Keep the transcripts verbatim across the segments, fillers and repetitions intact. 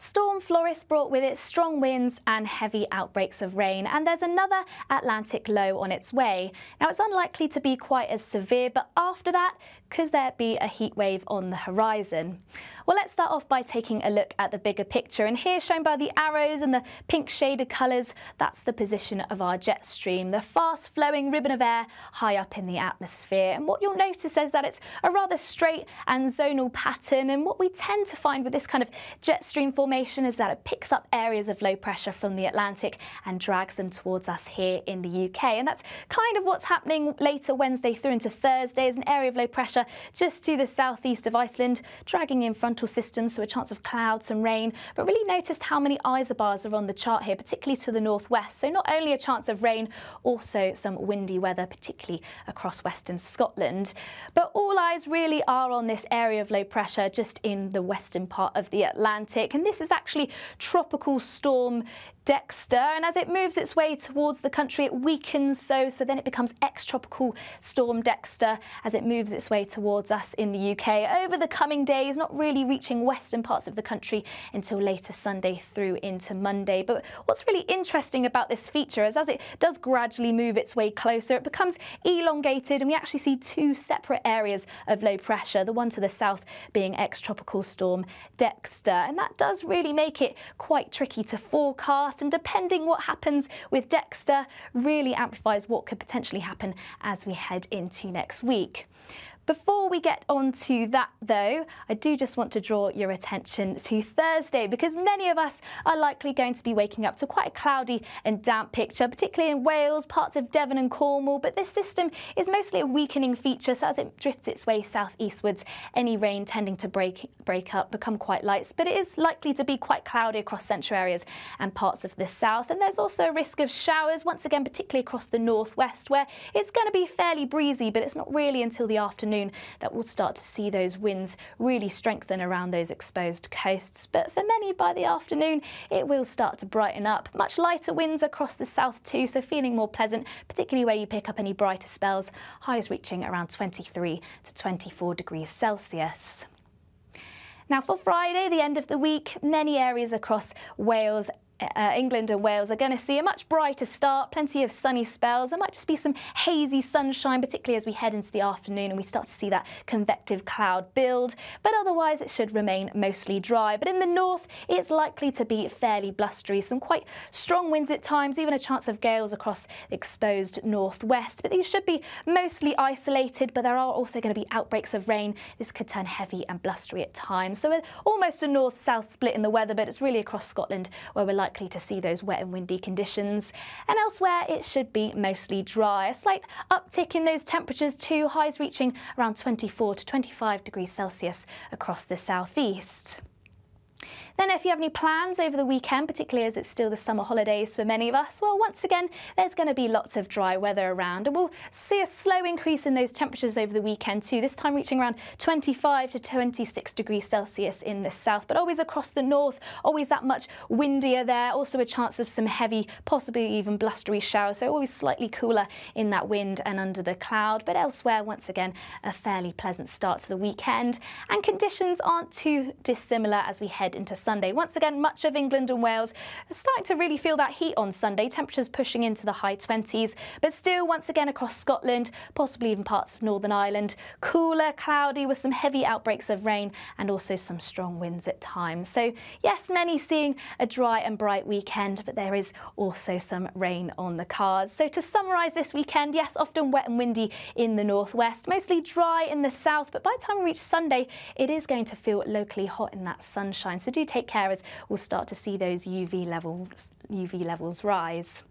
Storm Floris brought with it strong winds and heavy outbreaks of rain, and there's another Atlantic low on its way. Now, it's unlikely to be quite as severe, but after that, could there be a heat wave on the horizon? Well, let's start off by taking a look at the bigger picture, and here shown by the arrows and the pink shaded colours, that's the position of our jet stream, the fast flowing ribbon of air high up in the atmosphere. And what you'll notice is that it's a rather straight and zonal pattern, and what we tend to find with this kind of jet stream formation is that it picks up areas of low pressure from the Atlantic and drags them towards us here in the U K. And that's kind of what's happening later Wednesday through into Thursday, is an area of low pressure just to the southeast of Iceland, dragging in frontal systems, so a chance of clouds and rain. But really noticed how many isobars are on the chart here, particularly to the northwest. So not only a chance of rain, also some windy weather, particularly across western Scotland. But all eyes really are on this area of low pressure just in the western part of the Atlantic. And this is actually Tropical Storm Dexter, and as it moves its way towards the country, it weakens, so so then it becomes ex-tropical storm Dexter as it moves its way towards us in the U K over the coming days, not really reaching western parts of the country until later Sunday through into Monday. But what's really interesting about this feature is as it does gradually move its way closer, it becomes elongated, and we actually see two separate areas of low pressure, the one to the south being ex-tropical storm Dexter, and that does really make it quite tricky to forecast. And depending what happens with Dexter really amplifies what could potentially happen as we head into next week. Before we get on to that though, I do just want to draw your attention to Thursday, because many of us are likely going to be waking up to quite a cloudy and damp picture, particularly in Wales, parts of Devon and Cornwall, but this system is mostly a weakening feature, so as it drifts its way southeastwards, any rain tending to break, break up, become quite light, but it is likely to be quite cloudy across central areas and parts of the south, and there's also a risk of showers, once again particularly across the northwest, where it's going to be fairly breezy, but it's not really until the afternoon that we'll start to see those winds really strengthen around those exposed coasts. But for many, by the afternoon, it will start to brighten up. Much lighter winds across the south too, so feeling more pleasant, particularly where you pick up any brighter spells, highs reaching around twenty-three to twenty-four degrees Celsius. Now for Friday, the end of the week, many areas across Wales, Uh, England and Wales are going to see a much brighter start, plenty of sunny spells. There might just be some hazy sunshine, particularly as we head into the afternoon and we start to see that convective cloud build. But otherwise it should remain mostly dry. But in the north it's likely to be fairly blustery, some quite strong winds at times, even a chance of gales across exposed northwest. But these should be mostly isolated, but there are also going to be outbreaks of rain. This could turn heavy and blustery at times. So almost a north-south split in the weather, but it's really across Scotland where we're likely likely to see those wet and windy conditions. And elsewhere it should be mostly dry. A slight uptick in those temperatures too, highs reaching around twenty-four to twenty-five degrees Celsius across the southeast. Then if you have any plans over the weekend, particularly as it's still the summer holidays for many of us, well, once again, there's going to be lots of dry weather around, and we'll see a slow increase in those temperatures over the weekend too, this time reaching around twenty-five to twenty-six degrees Celsius in the south, but always across the north, always that much windier there, also a chance of some heavy, possibly even blustery showers, so always slightly cooler in that wind and under the cloud, but elsewhere, once again, a fairly pleasant start to the weekend, and conditions aren't too dissimilar as we head into Sunday. Once again, much of England and Wales are starting to really feel that heat on Sunday, temperatures pushing into the high twenties, but still once again across Scotland, possibly even parts of Northern Ireland, cooler, cloudy with some heavy outbreaks of rain and also some strong winds at times. So yes, many seeing a dry and bright weekend, but there is also some rain on the cards. So to summarise this weekend, yes, often wet and windy in the northwest, mostly dry in the south, but by the time we reach Sunday, it is going to feel locally hot in that sunshine. So do take care as we'll start to see those U V levels, U V levels rise.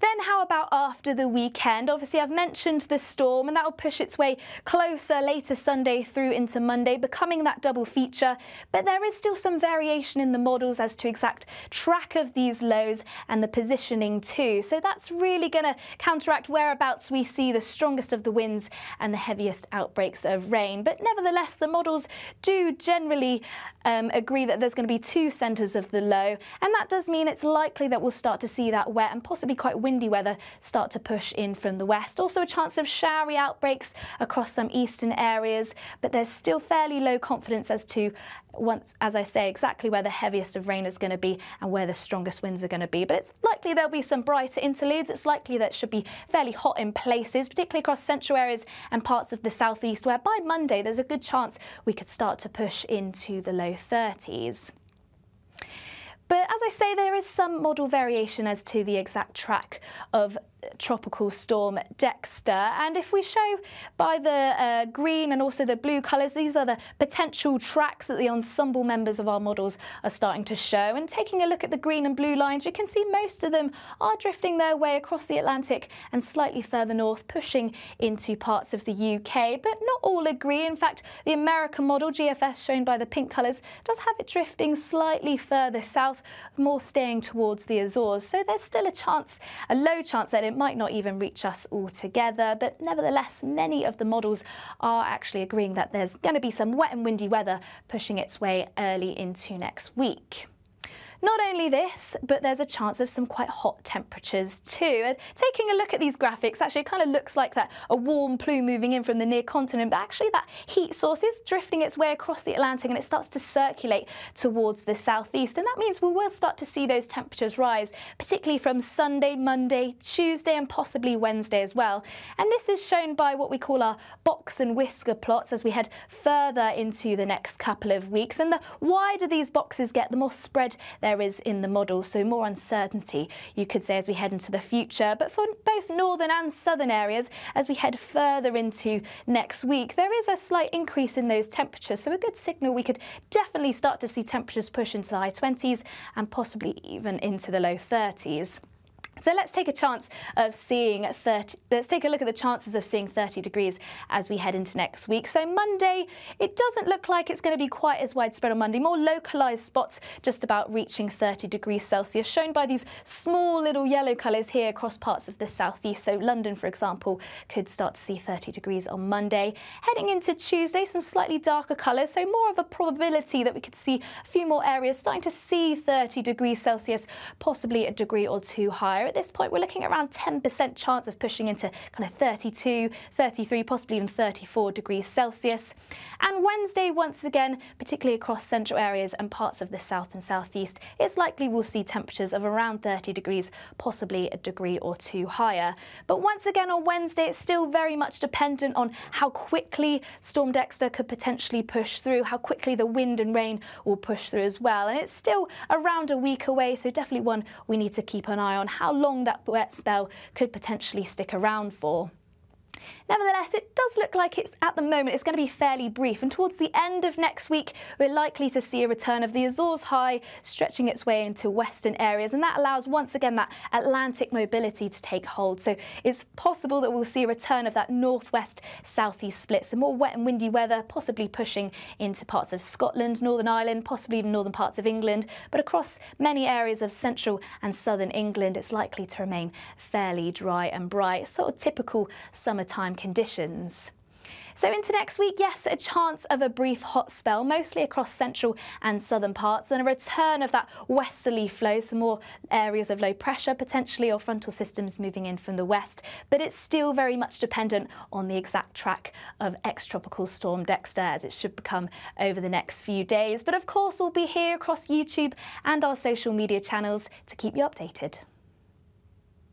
Then how about after the weekend? Obviously, I've mentioned the storm, and that will push its way closer later Sunday through into Monday, becoming that double feature. But there is still some variation in the models as to exact track of these lows and the positioning too. So that's really going to counteract whereabouts we see the strongest of the winds and the heaviest outbreaks of rain. But nevertheless, the models do generally um, agree that there's going to be two centres of the low, and that does mean it's likely that we'll start to see that wet and possibly quite windy windy weather start to push in from the west. Also a chance of showery outbreaks across some eastern areas, but there's still fairly low confidence as to, once, as I say, exactly where the heaviest of rain is going to be and where the strongest winds are going to be. But it's likely there'll be some brighter interludes. It's likely that it should be fairly hot in places, particularly across central areas and parts of the southeast, where by Monday there's a good chance we could start to push into the low thirties. But as I say, there is some model variation as to the exact track of Tropical Storm Dexter, and if we show by the uh, green and also the blue colours, these are the potential tracks that the ensemble members of our models are starting to show. And taking a look at the green and blue lines, you can see most of them are drifting their way across the Atlantic and slightly further north, pushing into parts of the U K, but not all agree. In fact, the American model G F S, shown by the pink colours, does have it drifting slightly further south, more staying towards the Azores, so there's still a chance, a low chance, that it It might not even reach us altogether. But nevertheless, many of the models are actually agreeing that there's going to be some wet and windy weather pushing its way early into next week. Not only this, but there's a chance of some quite hot temperatures too. And taking a look at these graphics, actually it kind of looks like that a warm plume moving in from the near continent, but actually that heat source is drifting its way across the Atlantic and it starts to circulate towards the southeast. And that means we will start to see those temperatures rise, particularly from Sunday, Monday, Tuesday and possibly Wednesday as well. And this is shown by what we call our box and whisker plots as we head further into the next couple of weeks. And the wider these boxes get, the more spread they're is in the model, so more uncertainty, you could say, as we head into the future. But for both northern and southern areas, as we head further into next week, there is a slight increase in those temperatures, so a good signal we could definitely start to see temperatures push into the high twenties and possibly even into the low thirties. So let's take a chance of seeing thirty. Let's take a look at the chances of seeing thirty degrees as we head into next week. So Monday, it doesn't look like it's going to be quite as widespread on Monday. More localized spots just about reaching thirty degrees Celsius, shown by these small little yellow colors here across parts of the southeast. So London, for example, could start to see thirty degrees on Monday. Heading into Tuesday, some slightly darker colors, so more of a probability that we could see a few more areas starting to see thirty degrees Celsius, possibly a degree or two higher. At this point, we're looking at around ten percent chance of pushing into kind of thirty-two, thirty-three, possibly even thirty-four degrees Celsius. And Wednesday, once again, particularly across central areas and parts of the south and southeast, it's likely we'll see temperatures of around thirty degrees, possibly a degree or two higher. But once again, on Wednesday, it's still very much dependent on how quickly Storm Dexter could potentially push through, how quickly the wind and rain will push through as well. And it's still around a week away, so definitely one we need to keep an eye on, how long that wet spell could potentially stick around for. Nevertheless, it does look like it's at the moment it's going to be fairly brief, and towards the end of next week we're likely to see a return of the Azores High stretching its way into western areas, and that allows once again that Atlantic mobility to take hold. So it's possible that we'll see a return of that northwest southeast split, so more wet and windy weather possibly pushing into parts of Scotland, Northern Ireland, possibly even northern parts of England. But across many areas of central and southern England, it's likely to remain fairly dry and bright, sort of typical summertime time conditions. So into next week, yes, a chance of a brief hot spell, mostly across central and southern parts, and a return of that westerly flow, some more areas of low pressure potentially, or frontal systems moving in from the west. But it's still very much dependent on the exact track of ex-tropical storm Dexter, as it should become over the next few days. But of course, we'll be here across YouTube and our social media channels to keep you updated.